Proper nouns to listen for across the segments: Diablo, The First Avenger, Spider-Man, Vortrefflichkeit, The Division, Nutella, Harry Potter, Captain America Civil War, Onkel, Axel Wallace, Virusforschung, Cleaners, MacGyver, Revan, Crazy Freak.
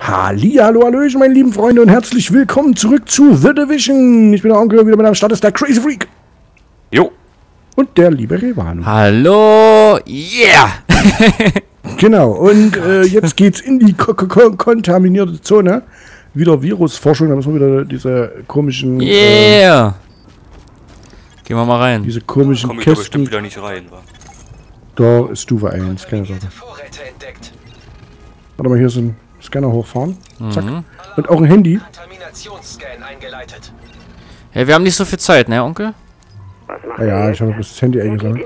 Hallihallo, hallöchen, meine lieben Freunde, und herzlich willkommen zurück zu The Division. Ich bin der Onkel, wieder mit am Start ist der Crazy Freak. Jo. Und der liebe Revan. Hallo, yeah. Genau, und jetzt geht's in die kontaminierte Zone. Wieder Virusforschung, da müssen wir wieder diese komischen... Yeah. Gehen wir mal rein. Diese komischen Kästen. Komm ich bestimmt wieder nicht rein, wa? Da ist Stufe 1, keine Sorge. Warte mal, hier ist ein Scanner hochfahren. Zack. Und auch ein Handy. Hey, wir haben nicht so viel Zeit, ne, Onkel? Ja, ich habe das Handy eingesammelt.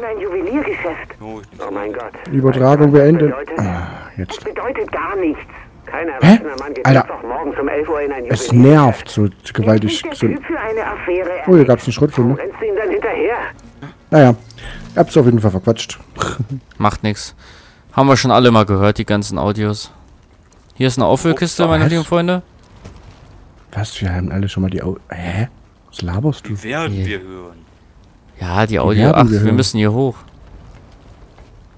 Oh mein Gott. Übertragung beendet. Ah, jetzt. Das bedeutet gar nichts. Kein erwachsener Mann geht einfach morgens um 11 Uhr in ein Juwelier. Es nervt so gewaltig. Oh, hier gab es einen Schrottfilm, ne? Naja, ich hab's auf jeden Fall verquatscht. Macht nix. Haben wir schon alle mal gehört, die ganzen Audios. Hier ist eine Auffüllkiste, meine lieben Freunde. Was? Wir haben alle schon mal die Audio... Hä? Was laberst du? Die werden wir hören. Ja, die Audio... Ach, wir müssen hier hoch.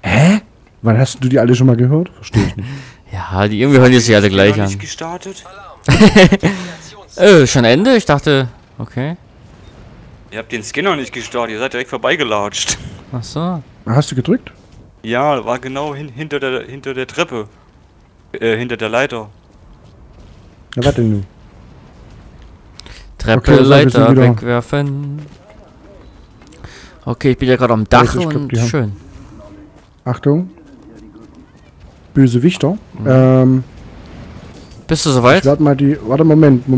Hä? Wann hast du die alle schon mal gehört? Verstehe ich nicht. Ja, die irgendwie hören jetzt alle gleich an. Schon Ende? Ich dachte... Okay. Ihr habt den Scanner nicht gestartet, ihr seid direkt vorbeigelatscht. Ach so. Hast du gedrückt? Ja, war genau hinter der Treppe. Hinter der Leiter. Na, warte nun. Treppe, okay, Leiter wegwerfen. Okay, ich bin ja gerade am Dach und schön. Achtung. Böse Wichter. Bist du soweit? Ich werde mal die... Warte, Moment,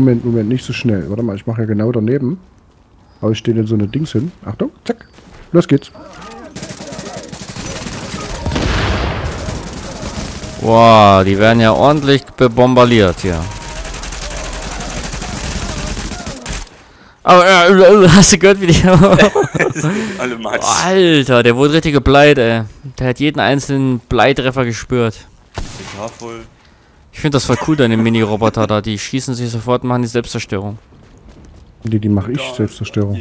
nicht so schnell. Warte mal, ich mache ja genau daneben. Aber ich stehe in so eine Dings hin. Achtung, zack. Los geht's. Wow, die werden ja ordentlich bebombardiert hier. Aber hast du gehört, wie die... Alle Max. Oh, Alter, der wurde richtig gebleit, ey. Der hat jeden einzelnen Bleitreffer gespürt. Ich finde das voll cool, deine Mini-Roboter da. Die schießen sich sofort und machen die Selbstzerstörung. Die mache ich Selbstzerstörung.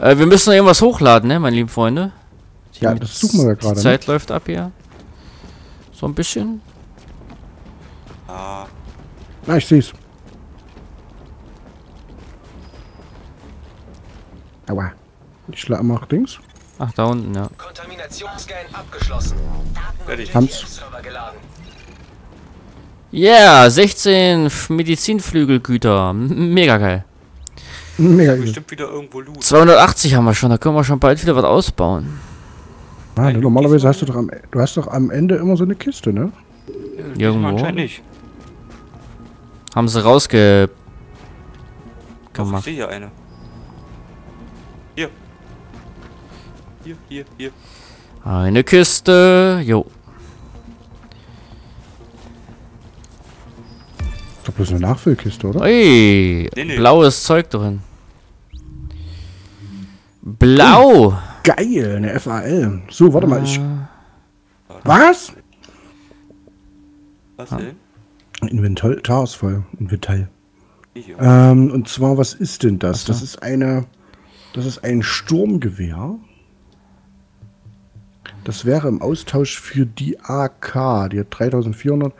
Wir müssen noch irgendwas hochladen, ne, meine lieben Freunde. Ja, das suchen wir ja gerade. Die Zeit läuft ab hier. So ein bisschen. Ah. Na, ich seh's. Aua. Ich schlage mal nach Dings. Ach, da unten, ja. Kontaminationsscan abgeschlossen. Fertig. Haben's. Yeah, 16 Medizinflügelgüter. Mega geil. Mega geil. Bestimmt wieder irgendwo Loot. 280 haben wir schon, da können wir schon bald wieder was ausbauen. Ah, du, normalerweise hast du doch am Ende immer so eine Kiste, ne? Irgendwo. Anscheinend nicht. Haben sie rausgemacht. Ich sehe hier eine. Hier. Hier. Eine Kiste. Jo. Ist doch bloß eine Nachfüllkiste, oder? Ey, nee. Blaues Zeug drin. Blau! Oh. Geil, eine FAL. So, warte mal, ich... Was? Was denn? Inventar ist voll. Inventar. Und zwar, was ist denn das? So. Das ist eine... Das ist ein Sturmgewehr. Das wäre im Austausch für die AK. Die hat 3400.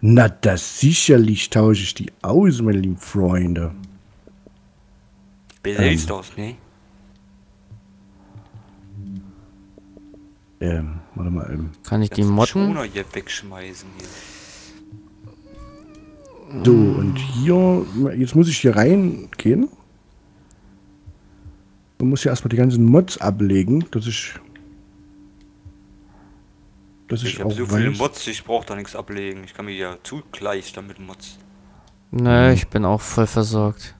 Na, das sicherlich tausche ich die aus, meine lieben Freunde. Behältst das, ne? Warte mal, Kann ich die Motten? Wegschmeißen hier. So, und hier... Jetzt muss ich hier reingehen. Man muss ja erstmal die ganzen Mods ablegen, dass ich... Ich hab so viele Mods, ich brauche da nichts ablegen. Ich kann mir ja zugleich damit Mods. Nö, ich bin auch voll versorgt.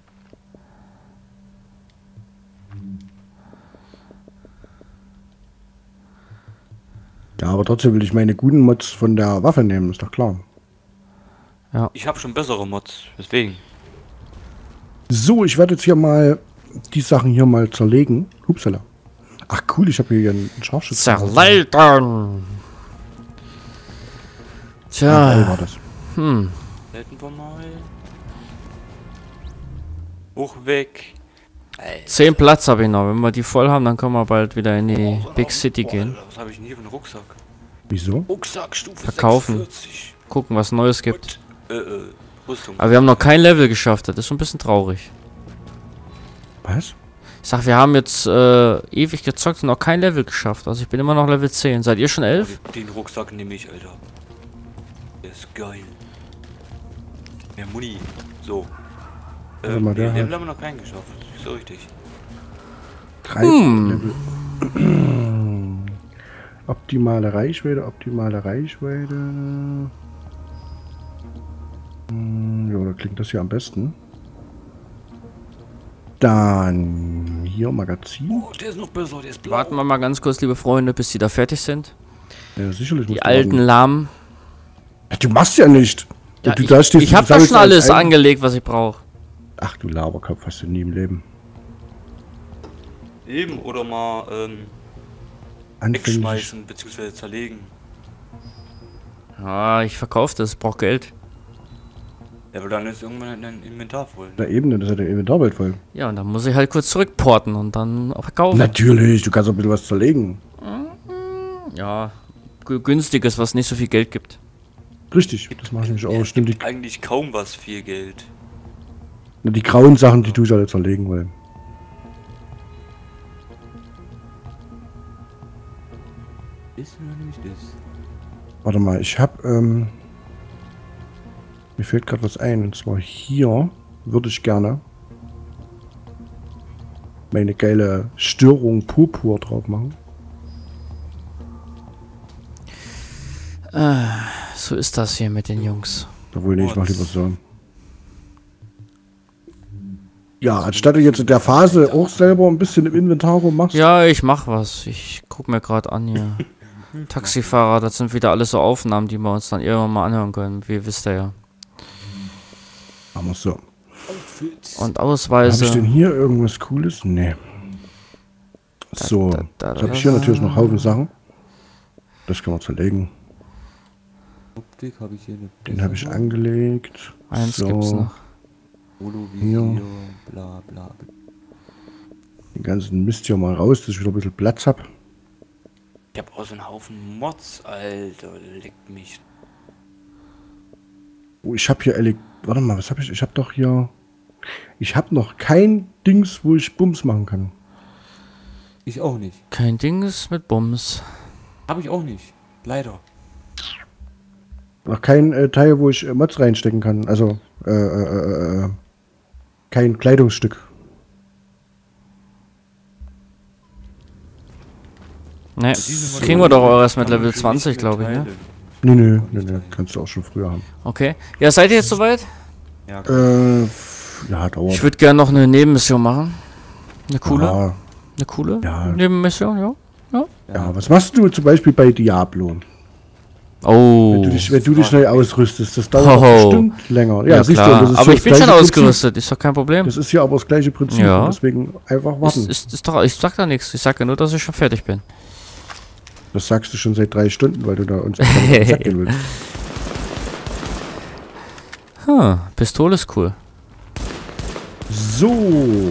Ja, aber trotzdem will ich meine guten Mods von der Waffe nehmen, ist doch klar. Ja. Ich habe schon bessere Mods, deswegen. So, ich werde jetzt hier mal die Sachen hier mal zerlegen. Hupsala. Ach cool, ich habe hier einen Scharfschützen. Zerlegen! Tja. Ja, war das. Hätten wir mal. Hoch weg. 10 Platz habe ich noch. Wenn wir die voll haben, dann können wir bald wieder in die Big City gehen. Was habe ich denn hier für einen Rucksack? Wieso? Rucksack Stufe 46. Verkaufen. Gucken, was Neues gibt. Und, Rüstung. Aber wir haben noch kein Level geschafft. Das ist schon ein bisschen traurig. Was? Ich sag, wir haben jetzt ewig gezockt und noch kein Level geschafft. Also ich bin immer noch Level 10. Seid ihr schon 11? Den Rucksack nehme ich, Alter. Der ist geil. Mehr Muni. So. Mal den Level haben wir noch keinen geschafft. So richtig. 3 Level. Optimale Reichweite, optimale Reichweite. Ja, da klingt das hier am besten. Dann hier Magazin. Oh, der ist noch besser, der ist blau. Warten wir mal ganz kurz, liebe Freunde, bis die da fertig sind. Ja, sicherlich. Die alten Lahmen. Ja, du machst ja nicht. Ja, du, ich hab da schon alles angelegt, was ich brauche. Ach du Laberkopf, hast du nie im Leben. Eben oder mal wegschmeißen bzw. zerlegen. Ah, ich verkaufe das, brauch Geld. Ja, aber dann ist irgendwann dein Inventar voll. Na eben, dann ist ja der Inventar bald voll. Ja, und dann muss ich halt kurz zurückporten und dann auch verkaufen. Natürlich, du kannst auch ein bisschen was zerlegen. Ja, günstiges, was nicht so viel Geld gibt. Richtig, das mache ich nämlich auch. Stimmt, gibt eigentlich kaum was viel Geld. Na, die grauen Sachen, die tue ich alle zerlegen, weil... Ist oder nicht ist? Warte mal, ich hab, mir fällt gerade was ein, und zwar hier würde ich gerne meine geile Störung Purpur drauf machen. So ist das hier mit den Jungs. Obwohl, nee, ich mach lieber so. Ja, anstatt du jetzt in der Phase auch selber ein bisschen im Inventar rummachst. Ja, ich mach was. Ich guck mir gerade an hier. Taxifahrer, das sind wieder alles so Aufnahmen, die wir uns dann irgendwann mal anhören können. Wie wisst ihr ja. Aber so. Und Ausweise. Habe ich denn hier irgendwas Cooles? Nee. So, jetzt habe ich hier natürlich noch Haufen Sachen. Das kann man zerlegen. Den habe ich angelegt. Eins gibt's noch. Hier. Den ganzen Mist hier mal raus, dass ich wieder ein bisschen Platz habe. Ich habe auch so einen Haufen Mods, Alter. Leck mich. Oh, ich habe hier Warte mal, was habe ich? Ich habe doch hier... Ich habe noch kein Dings, wo ich Bums machen kann. Ich auch nicht. Kein Dings mit Bums. Habe ich auch nicht. Leider. Noch kein Teil, wo ich Mods reinstecken kann. Also, kein Kleidungsstück. Ne, kriegen wir doch auch erst mit Level 20, glaube ich, ne? Nö, nö, nö, nö, kannst du auch schon früher haben. Okay. Ja, seid ihr jetzt soweit? Ja, ja, dauert. Ich würde gerne noch eine Nebenmission machen. Eine coole? Ja. Eine coole? Ja. Nebenmission, ja. Ja. Ja, was machst du zum Beispiel bei Diablo? Oh. Wenn du dich schnell ausrüstest, das dauert bestimmt länger. Ja, ja, siehst du, das ist aber ich bin schon ausgerüstet, ist doch kein Problem. Das ist ja aber das gleiche Prinzip, ja. Deswegen einfach warten. Ist doch, ich sag da nichts, ich sag ja nur, dass ich schon fertig bin. Das sagst du schon seit 3 Stunden, weil du da uns zacken willst. Pistole ist cool. So.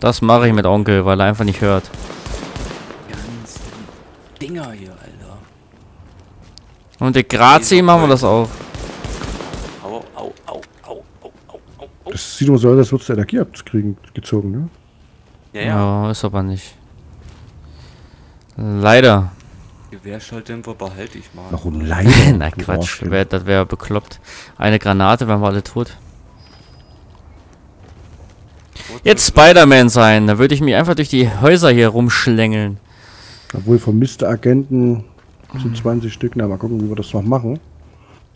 Das mache ich mit Onkel, weil er einfach nicht hört. Die ganzen Dinger hier, Alter. Und der Grazi machen wir das auch. Au, au, au, au, au, au, au. Das sieht nur so aus, als würdest du Energie abgezogen, ne? Ja, ja. Ja, ist aber nicht. Leider. Gewehrschalldämpfer behalte ich mal. Warum leider? Na Quatsch, das wäre bekloppt. Eine Granate, wären wir alle tot. Jetzt Spider-Man sein, da würde ich mich einfach durch die Häuser hier rumschlängeln. Obwohl vermisste Agenten sind 20 Stück, na mal gucken, wie wir das noch machen.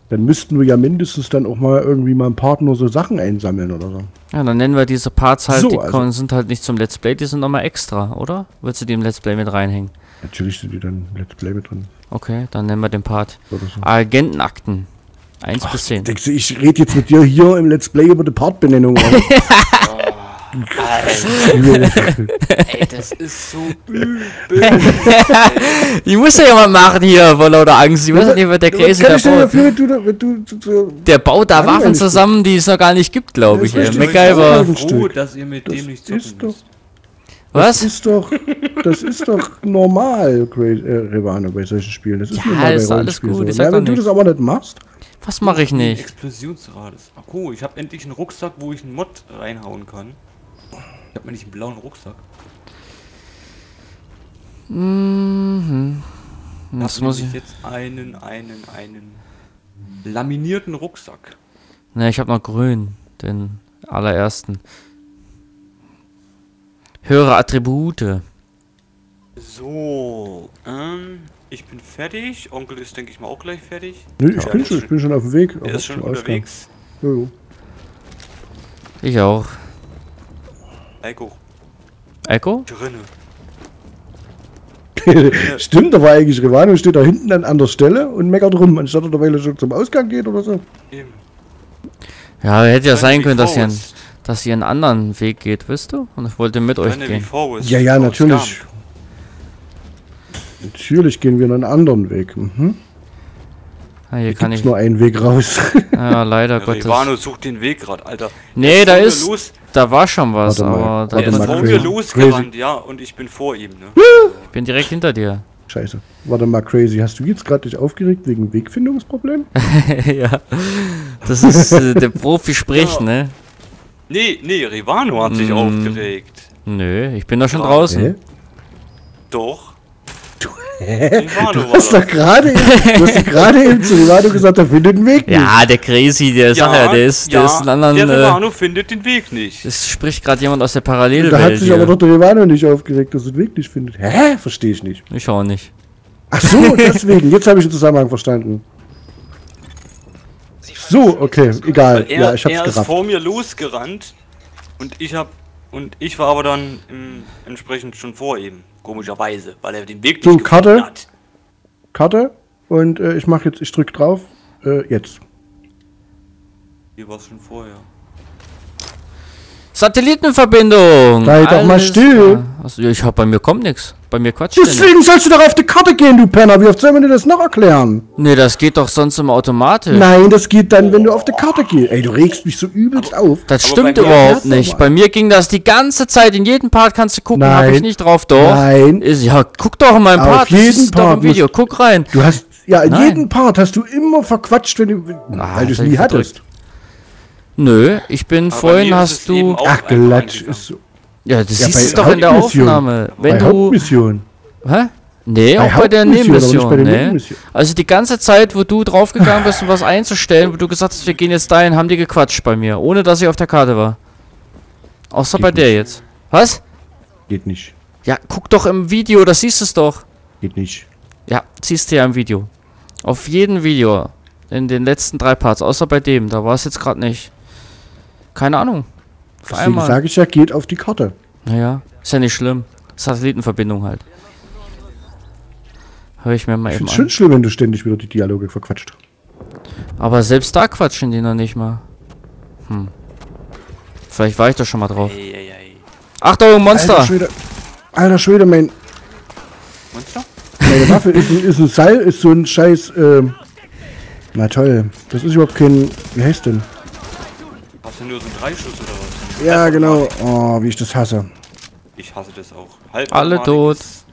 Dann müssten wir ja mindestens dann auch mal irgendwie mal im Partner so Sachen einsammeln oder so. Ja, dann nennen wir diese Parts halt, so, die sind halt nicht zum Let's Play, die sind nochmal extra, oder? Willst du die im Let's Play mit reinhängen? Natürlich sind die dann Let's Play mit drin. Okay, dann nennen wir den Part. So. Agentenakten. 1 bis 10. Denkst du, ich rede jetzt mit dir hier im Let's Play über die Partbenennung. Ey, das ist so übel. Ich muss ja mal machen hier vor lauter Angst. Ich weiß nicht, was der Crazy da baut. Der baut da Waffen zusammen, die es noch gar nicht gibt, glaube ich. MacGyver. Ich bin froh, dass ihr mit dem nicht zocken müsst. Was? Das ist doch normal, Revan, bei solchen Spielen. Das ist ja, normal bei solchen Spielen. Wenn du das aber nicht machst, Was mache ich nicht? Explosionsrades. Ach cool, ich habe endlich einen Rucksack, wo ich einen Mod reinhauen kann. Ich habe mir nicht einen blauen Rucksack. Mhm. Das muss ich jetzt einen laminierten Rucksack. Ne, ich habe noch grün, den allerersten. Höhere Attribute. So, ich bin fertig. Onkel ist, denke ich mal, auch gleich fertig. Nö, nee, ich bin schon auf dem Weg. Er ist schon unterwegs. Jojo. Ich auch. Eiko? Drinne. Stimmt, da war eigentlich Revan und steht da hinten an anderer Stelle und meckert rum, anstatt er weil er schon zum Ausgang geht oder so. Eben. Ja, hätte ja sein können, dass ihr einen anderen Weg geht, wisst du? Und ich wollte mit euch gehen. Ja, ja, natürlich. Natürlich gehen wir einen anderen Weg. Mhm. Ja, hier kann ich nur einen Weg raus. Ja, leider Gottes. Revan sucht den Weg gerade, Alter. Nee, da ist... Los. Da war schon was, aber... Da ist Onkel losgerannt, ja, und ich bin vor ihm, ne? Ich bin direkt hinter dir. Scheiße. Warte mal, Crazy, hast du jetzt gerade dich aufgeregt wegen Wegfindungsproblem? Ja. Das ist der Profi spricht, ja. Ne? Nee, Revano hat sich aufgeregt. Nö, ich bin da schon draußen. Hä? Doch. Du hast doch gerade eben zu Revano gesagt, er findet den Weg nicht. Ja, der Crazy, der ist einen anderen... Der Revano findet den Weg nicht. Es spricht gerade jemand aus der Parallelwelt. Da hat sich aber doch der Revano nicht aufgeregt, dass er den Weg nicht findet. Hä? Verstehe ich nicht. Ich auch nicht. Ach so, deswegen. Jetzt habe ich den Zusammenhang verstanden. So, okay, egal. Ja, ich hab's gerafft. Er ist vor mir losgerannt und ich war aber dann entsprechend schon vor ihm. Komischerweise, weil er den Weg nicht gefunden hat. Karte. Und ich drück drauf. Jetzt. Hier war es schon vorher. Satellitenverbindung! Sei doch mal still! Also, bei mir kommt nichts. Bei mir quatscht. Deswegen sollst du doch auf die Karte gehen, du Penner. Wie oft soll man dir das noch erklären? Nee, das geht doch sonst immer automatisch. Nein, das geht dann, wenn du auf die Karte gehst. Ey, du regst mich so übelst auf. Das stimmt überhaupt nicht. Bei mir ging das die ganze Zeit. In jedem Part kannst du gucken, habe ich nicht drauf. Doch. Nein. Ja, guck doch in meinem Part. Auf jeden Part. Im Video. Guck rein. Du hast, ja, in jedem Part hast du immer verquatscht, wenn du, weil du es nie hattest. Nö, ich bin vorhin hast du... Ach, Gelatsch ist so... Ja, das siehst du doch in der Aufnahme. Wenn du... Hauptmission. Hä? Nee, auch bei der Nebenmission. Nee. Also die ganze Zeit, wo du draufgegangen bist, um was einzustellen, wo du gesagt hast, wir gehen jetzt dahin, haben die gequatscht bei mir, ohne dass ich auf der Karte war. Außer bei der jetzt. Was? Geht nicht. Ja, guck doch im Video, das siehst du es doch. Geht nicht. Ja, siehst du ja im Video. Auf jedem Video. In den letzten 3 Parts, außer bei dem. Da war es jetzt gerade nicht. Keine Ahnung. Deswegen sage ich ja, geht auf die Karte. Naja, ist ja nicht schlimm. Satellitenverbindung halt. Hör ich mir mal eben an. Ist schon schlimm, wenn du ständig wieder die Dialoge verquatscht. Aber selbst da quatschen die noch nicht mal. Hm. Vielleicht war ich da schon mal drauf. Ey. Achtung, Monster! Alter Schwede, mein... Monster? Meine Waffe ist ein Seil, ist so ein scheiß... Na toll. Das ist überhaupt kein... Wie heißt denn? Hast du nur so einen Dreischuss oder was? Ja, genau. Oh, wie ich das hasse. Ich hasse das auch. Alle tot. Das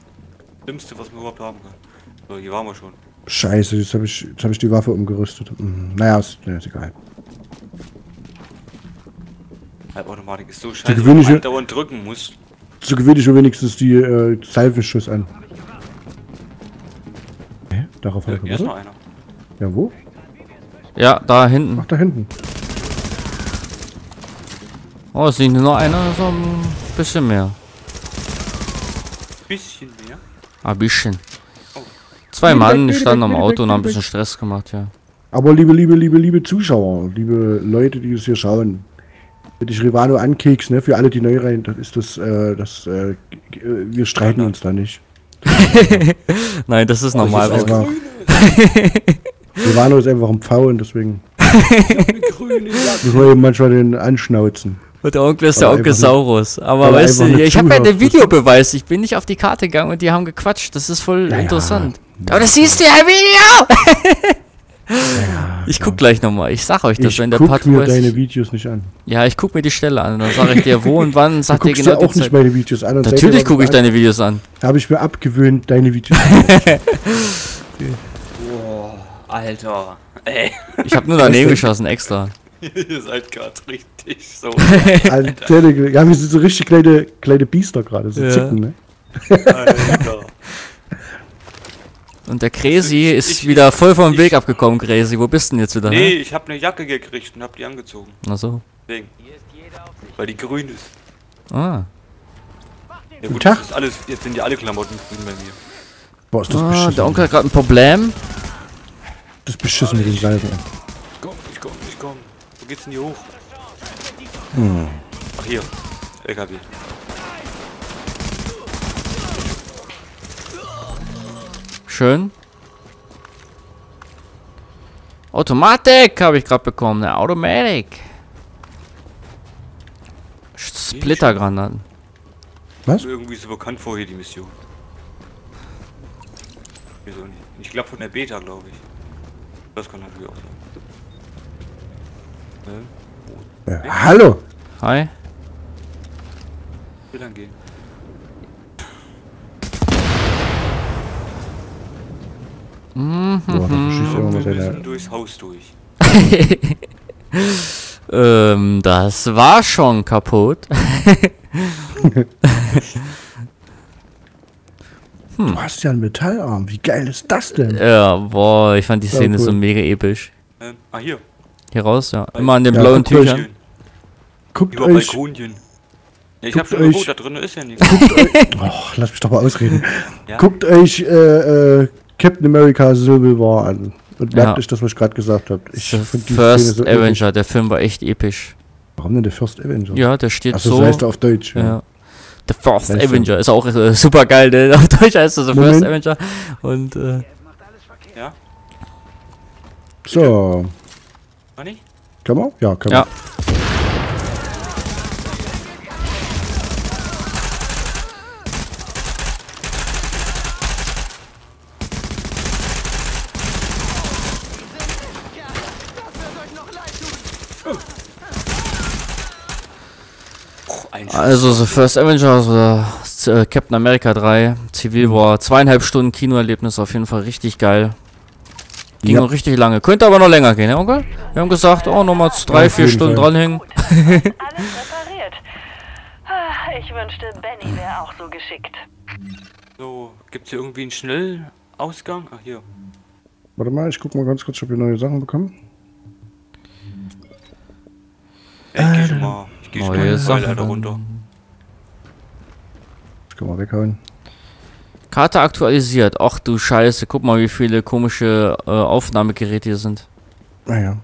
Schlimmste, was man überhaupt haben kann. So, hier waren wir schon. Scheiße, jetzt hab ich die Waffe umgerüstet. Naja, ist egal. Halbautomatik ist so scheiße, dass man andauernd drücken muss. So gewöhne ich wenigstens die Seilfischschuss an. Hä? Darauf haben wir noch einer. Ja, wo? Ja, da hinten. Ach, da hinten. Oh, es liegt nur noch einer, so ein bisschen mehr. Bisschen mehr? Ein bisschen. Oh. 2 Mann standen am Auto und haben ein bisschen Stress gemacht, ja. Aber liebe Zuschauer, liebe Leute, die das hier schauen, wenn ich Revano ankeks, ne, für alle, die neu rein, dann ist das, wir streiten uns da nicht. Nein, das ist normal. Revano ist einfach ein Pfau und deswegen. Ich will manchmal den anschnauzen. Und der Onkel ist der Onkel Saurus. Aber weißt du, ich habe ja den Videobeweis. Ich bin nicht auf die Karte gegangen und die haben gequatscht. Das ist voll interessant. Aber das siehst du ja im Video! Ich guck gleich nochmal. Ich sag euch das, wenn der Part mir deine Videos nicht an. Ja, ich guck mir die Stelle an. Dann sage ich dir, wo und wann. Sagt dir genau auch nicht meine Videos an. Natürlich gucke ich deine Videos an. Da habe ich mir abgewöhnt, deine Videos zu Alter, ey. Ich hab nur daneben geschossen, extra. Ihr seid gerade richtig so. Alter, ja, wir sind so richtig kleine Biester gerade, so ja. Zicken, ne? Alter. Und der Crazy ist wieder voll vom Weg abgekommen, Crazy. Wo bist du denn jetzt wieder? Nee, ich hab eine Jacke gekriegt und hab die angezogen. Ach so. Deswegen. Weil die grün ist. Ah. Ja, gut, das ist alles, jetzt sind ja alle Klamotten grün bei mir. Boah, ist das beschissen. Der Onkel hat gerade ein Problem. Das ist beschissen mit den Seiten. Ich komm. Wo geht's denn hier hoch? Hm. Ach, hier. LKW. Schön. Automatik habe ich gerade bekommen. Eine Automatik. Splittergranaten. Was? Irgendwie so bekannt vorher die Mission. Wieso nicht? Ich glaube von der Beta, glaube ich. Das kann natürlich auch sein. Ja, hallo! Hi. Ich will dann gehen. Boah, wir müssen durchs Haus durch. Das war schon kaputt. Du hast ja einen Metallarm, wie geil ist das denn? Ja, boah, ich fand die Szene cool. So mega episch. Hier. Hier raus, ja. Immer an den blauen Tüchern. Guckt über euch. Balkonien. Ja, ich hab schon geguckt, da drin ist ja nichts. Lass mich doch mal ausreden. Ja. Guckt euch Captain America Civil War an. Und merkt euch das, was ich gerade gesagt habe. The First Avenger, der Film war echt episch. Warum denn der First Avenger? Ja, der steht so. Das heißt er auf Deutsch. Ja. The First Avenger ist auch super geil, ne? Auf Deutsch heißt das The First Avenger. Und ja. So. Kann man? Ja, kann man. Ja. Also The First Avenger, also, Captain America 3, Civil War, 2,5 Stunden Kinoerlebnis, auf jeden Fall richtig geil. Ging noch richtig lange, könnte aber noch länger gehen, ne Onkel? Wir haben gesagt, nochmal 3-4 Stunden dranhängen. Alles repariert. Ich wünschte, Benny wäre auch so geschickt. So, gibt's hier irgendwie einen Schnellausgang? Ach, hier. Warte mal, ich guck mal ganz kurz, ob wir neue Sachen bekommen. Ey, geh mal. Ich gehe eine Seilleiter runter. Das können wir weghauen. Karte aktualisiert. Ach du Scheiße, guck mal, wie viele komische Aufnahmegeräte hier sind. Naja.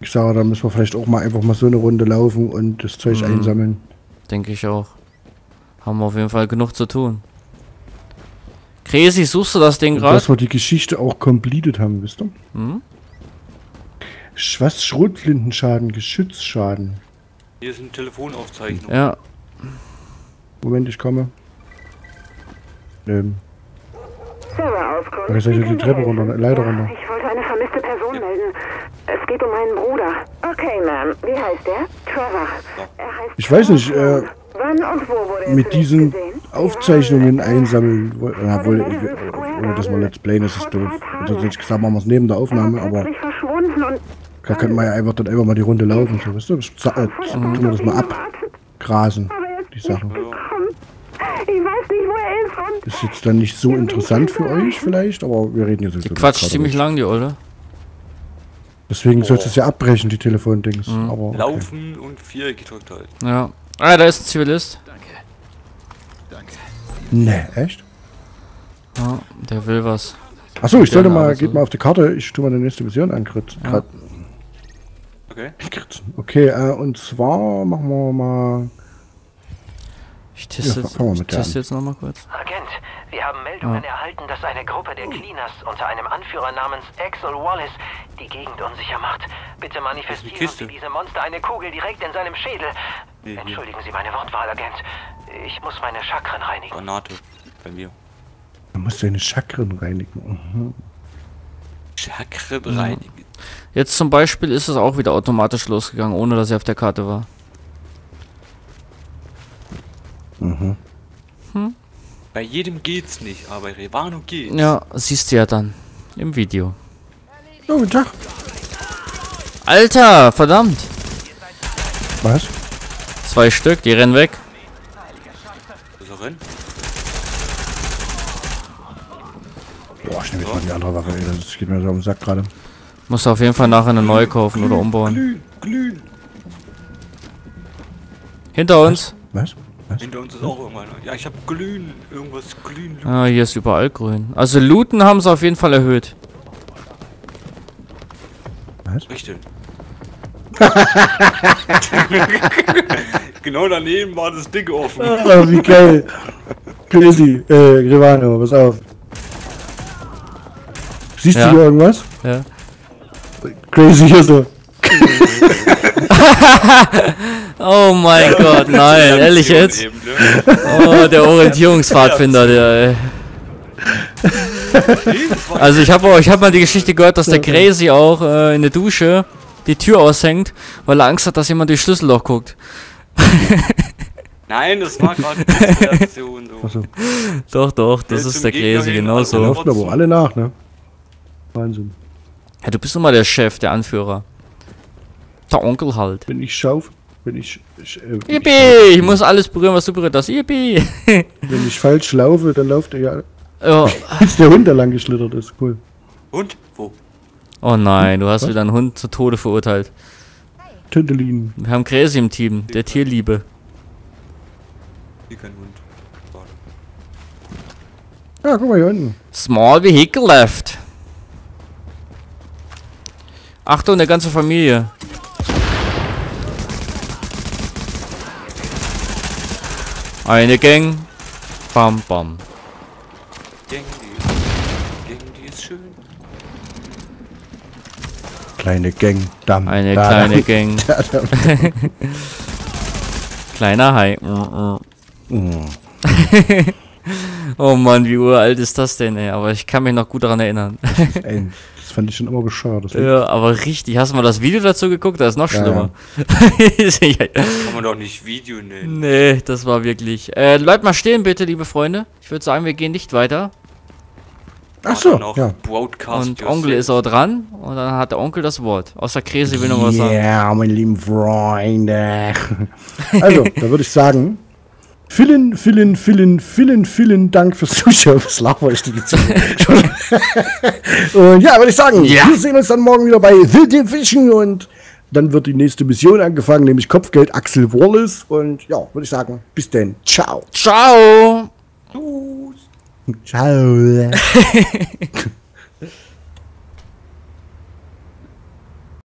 Ich sage, da müssen wir vielleicht auch mal einfach mal so eine Runde laufen und das Zeug einsammeln. Denke ich auch. Haben wir auf jeden Fall genug zu tun. Crazy, suchst du das Ding gerade? Dass wir die Geschichte auch completed haben, wisst ihr? Hm? Was? Schrotflintenschaden, Geschützschaden. Hier ist eine Telefonaufzeichnung. Ja. Moment, ich komme. Ich soll die Treppe runter, leider runter. Ich wollte eine vermisste Person melden. Es geht um meinen Bruder. Okay, Ma'am. Wie heißt der? Trevor. Er heißt ich weiß nicht, wann und wo wurde er mit diesen Aufzeichnungen einsammeln. Na, wohl, ohne dass man Let's Play, das ist doof. Sonst hätte ich gesagt, machen wir es neben der Aufnahme, aber... Da könnten wir ja einfach dann mal die Runde laufen, so, weißt du? Tun wir das mal abgrasen, die Sachen. Ist jetzt dann nicht so interessant für euch vielleicht, aber wir reden hier so. Die quatscht ziemlich lang, die Olle. Deswegen sollst du es ja abbrechen, die Telefondings. Mhm. Aber okay. Laufen und 4 gedrückt halten. Ja. Ah, da ist ein Zivilist. Danke. Ne, echt? Ja, der will was. Achso, ich sollte mal, also geht mal auf die Karte, ich tue mal die nächste Mission ankritzen. Ja. Okay. Okay, und zwar machen wir mal... Ich teste jetzt nochmal kurz. Agent, wir haben Meldungen erhalten, dass eine Gruppe der Cleaners unter einem Anführer namens Axel Wallace die Gegend unsicher macht. Bitte manifestieren Sie diese Monster eine Kugel direkt in seinem Schädel. Entschuldigen Sie meine Wortwahl, Agent. Ich muss meine Chakren reinigen. Granate, bei mir. Man muss seine Chakren reinigen. Mhm. Chakren reinigen. Jetzt zum Beispiel ist es auch wieder automatisch losgegangen, ohne dass er auf der Karte war. Mhm. Hm? Bei jedem geht's nicht, aber bei Revano geht's. Ja, siehst du ja dann im Video. Oh, guten Tag. Alter, verdammt. Was? 2 Stück, die rennen weg. Boah, ich nehme jetzt mal die andere Waffe, das geht mir so um den Sack gerade. Muss auf jeden Fall nachher eine neue kaufen oder umbauen. Hinter uns. Was? Was? Hinter uns ist auch irgendwann. Ja, ich habe Glühen. Irgendwas Glühen. Ah, hier ist überall grün. Also Looten haben sie auf jeden Fall erhöht. Was? Richtig. Genau daneben war das Ding offen. Oh, wie geil. Crazy. Revano, pass auf. Siehst du hier irgendwas? Ja. Crazy hier so. Oh mein Gott, nein, ehrlich jetzt? Oh, der Orientierungspfadfinder, der... Also ich hab mal die Geschichte gehört, dass der Crazy auch in der Dusche die Tür aushängt, weil er Angst hat, dass jemand durchs Schlüsselloch guckt. Nein, das war gerade eine Situation so. Doch, doch, das ist der Crazy, genau so. Da laufen aber alle nach, ne? Wahnsinn. Ja, du bist immer der Chef, der Anführer. Der Onkel halt. Bin ich scharf? Bin ich... Yippie! Ich muss alles berühren, was du berührt hast. Yippie! Wenn ich falsch laufe, dann lauft er ja... Oh. Jetzt der Hund da lang geschlittert ist. Cool. Und? Wo? Oh nein, du hast wieder einen Hund zu Tode verurteilt. Tündelin. Wir haben Crazy im Team, der Tierliebe. Hier kein Hund. Ja, guck mal hier hinten. Small Vehicle left. Achtung, der ganze Familie. Eine Gang. Bam, bam. Gang, die ist schön. Kleine Gang. Dam, eine da, kleine Gang. Da, da, da. Kleiner Hai. Oh Mann, wie uralt ist das denn, ey? Aber ich kann mich noch gut daran erinnern. Ey, das fand ich schon immer bescheuert. Ja, aber richtig. Hast du mal das Video dazu geguckt? Das ist noch schlimmer. Ja. Das kann man doch nicht Video nennen. Nee, das war wirklich... bleibt mal stehen bitte, liebe Freunde. Ich würde sagen, wir gehen nicht weiter. Ach so, ja. Und Onkel ist auch dran. Und dann hat der Onkel das Wort. Außer Crazy will noch was sagen. Ja, meine lieben Freunde. Also, da würde ich sagen... Vielen Dank fürs Zuschauen. Was laber ich denn jetzt? Und ja, würde ich sagen, wir sehen uns dann morgen wieder bei The Division und dann wird die nächste Mission angefangen, nämlich Kopfgeld Axel Wallace. Und ja, würde ich sagen, bis denn. Ciao. Ciao. Tschüss. Ciao.